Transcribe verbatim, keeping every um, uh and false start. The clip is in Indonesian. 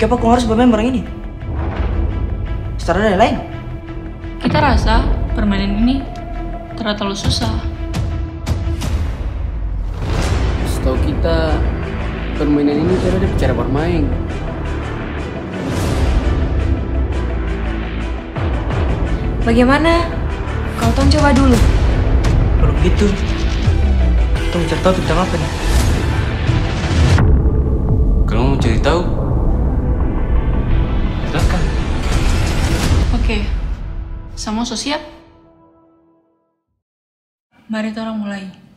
Kenapa kau harus bermain barang ini? Secara ada yang lain. Kita rasa permainan ini terlalu susah. Setahu kita, permainan ini cara dia cara bermain. Bagaimana? Kau tolong coba dulu. Kalau begitu, kita mau cari tahu tentang apa nih? Kalau mau cari tahu, silakan. Oke, semua sudah siap? Mari kita mulai.